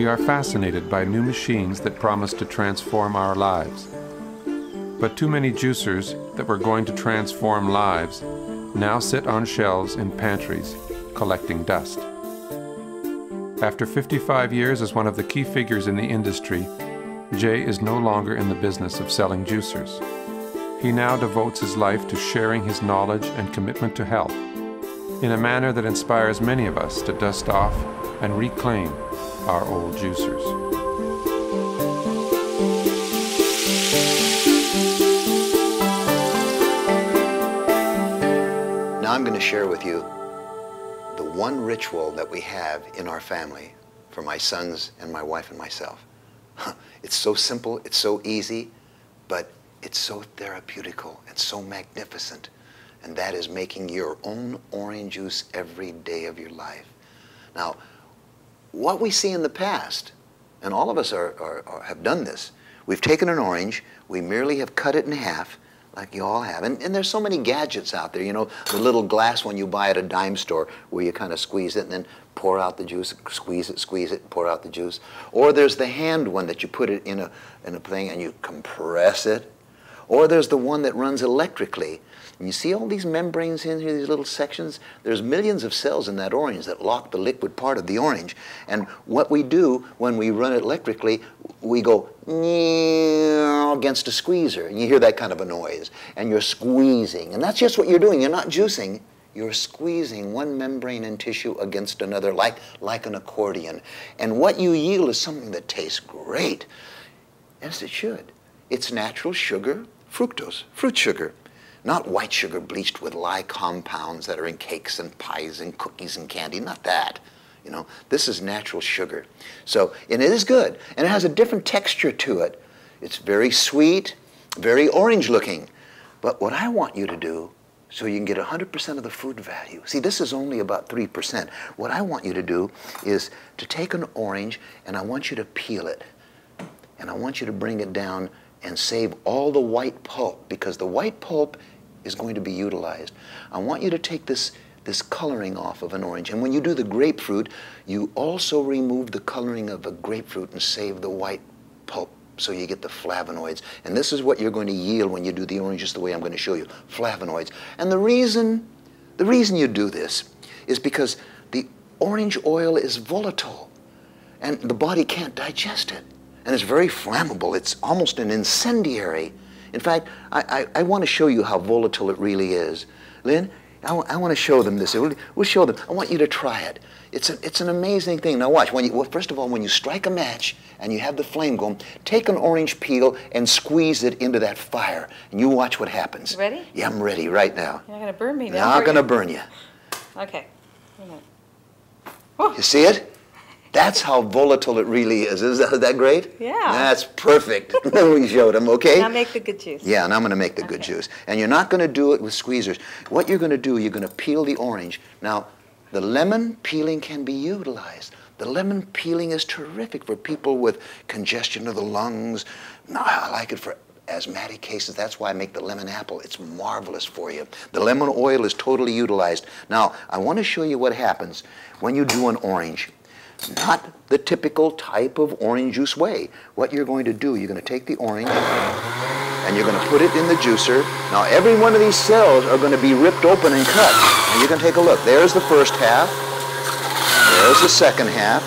We are fascinated by new machines that promise to transform our lives. But too many juicers that were going to transform lives now sit on shelves in pantries, collecting dust. After 55 years as one of the key figures in the industry, Jay is no longer in the business of selling juicers. He now devotes his life to sharing his knowledge and commitment to health in a manner that inspires many of us to dust off and reclaim our old juicers. Now I'm going to share with you the one ritual that we have in our family for my sons and my wife and myself. It's so simple, it's so easy, but it's so therapeutical and so magnificent. And that is making your own orange juice every day of your life. Now, what we see in the past, and all of us have done this, we've taken an orange, we merely have cut it in half, like you all have. And there's so many gadgets out there, you know, the little glass one you buy at a dime store where you kind of squeeze it and then pour out the juice, squeeze it, pour out the juice. Or there's the hand one that you put it in a thing and you compress it. Or there's the one that runs electrically. And you see all these membranes in here, these little sections? There's millions of cells in that orange that lock the liquid part of the orange. And what we do when we run it electrically, we go against a squeezer. And you hear that kind of a noise. And you're squeezing. And that's just what you're doing. You're not juicing. You're squeezing one membrane and tissue against another like an accordion. And what you yield is something that tastes great. As it should. It's natural sugar. Fructose, fruit sugar, not white sugar bleached with lye compounds that are in cakes and pies and cookies and candy, not that. You know, this is natural sugar. So, and it is good, and it has a different texture to it. It's very sweet, very orange looking. But what I want you to do, so you can get 100% of the food value. See, this is only about 3%. What I want you to do is to take an orange, and I want you to peel it. And I want you to bring it down and save all the white pulp, because the white pulp is going to be utilized. I want you to take this coloring off of an orange. And when you do the grapefruit, you also remove the coloring of a grapefruit and save the white pulp so you get the flavonoids. And this is what you're going to yield when you do the orange, just the way I'm going to show you, flavonoids. And the reason you do this is because the orange oil is volatile and the body can't digest it. And it's very flammable. It's almost an incendiary. In fact, I want to show you how volatile it really is. Lynn, I want to show them this. We'll show them. I want you to try it. It's an amazing thing. Now watch. First of all, when you strike a match and you have the flame going, take an orange peel and squeeze it into that fire. And you watch what happens. Ready? Yeah, I'm ready right now. You're not going to burn me now. Not going to burn you. Okay. You see it? That's how volatile it really is. Isn't that great? Yeah. That's perfect. We showed them, okay? Now make the good juice. Yeah, and I'm going to make the good juice. And you're not going to do it with squeezers. What you're going to do, you're going to peel the orange. Now, the lemon peeling can be utilized. The lemon peeling is terrific for people with congestion of the lungs. No, I like it for asthmatic cases. That's why I make the lemon apple. It's marvelous for you. The lemon oil is totally utilized. Now, I want to show you what happens when you do an orange. Not the typical type of orange juice way. What you're going to do, you're going to take the orange and you're going to put it in the juicer. Now every one of these cells are going to be ripped open and cut. And you can take a look. There's the first half. There's the second half.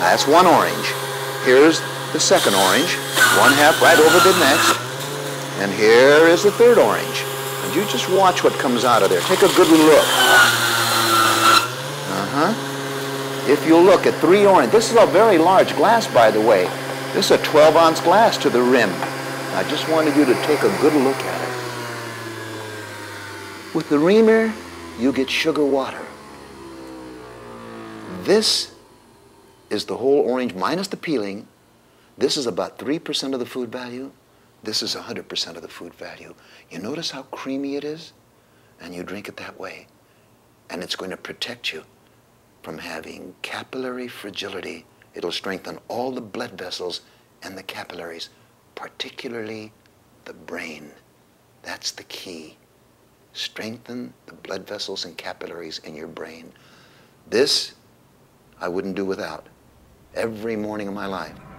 That's one orange. Here's the second orange. One half right over the next. And here is the third orange. And you just watch what comes out of there. Take a good look. Uh-huh. If you look at three orange, this is a very large glass, by the way. This is a 12-ounce glass to the rim. I just wanted you to take a good look at it. With the reamer, you get sugar water. This is the whole orange minus the peeling. This is about 3% of the food value. This is 100% of the food value. You notice how creamy it is? And you drink it that way. And it's going to protect you from having capillary fragility. It'll strengthen all the blood vessels and the capillaries, particularly the brain. That's the key. Strengthen the blood vessels and capillaries in your brain. This I wouldn't do without. every morning of my life.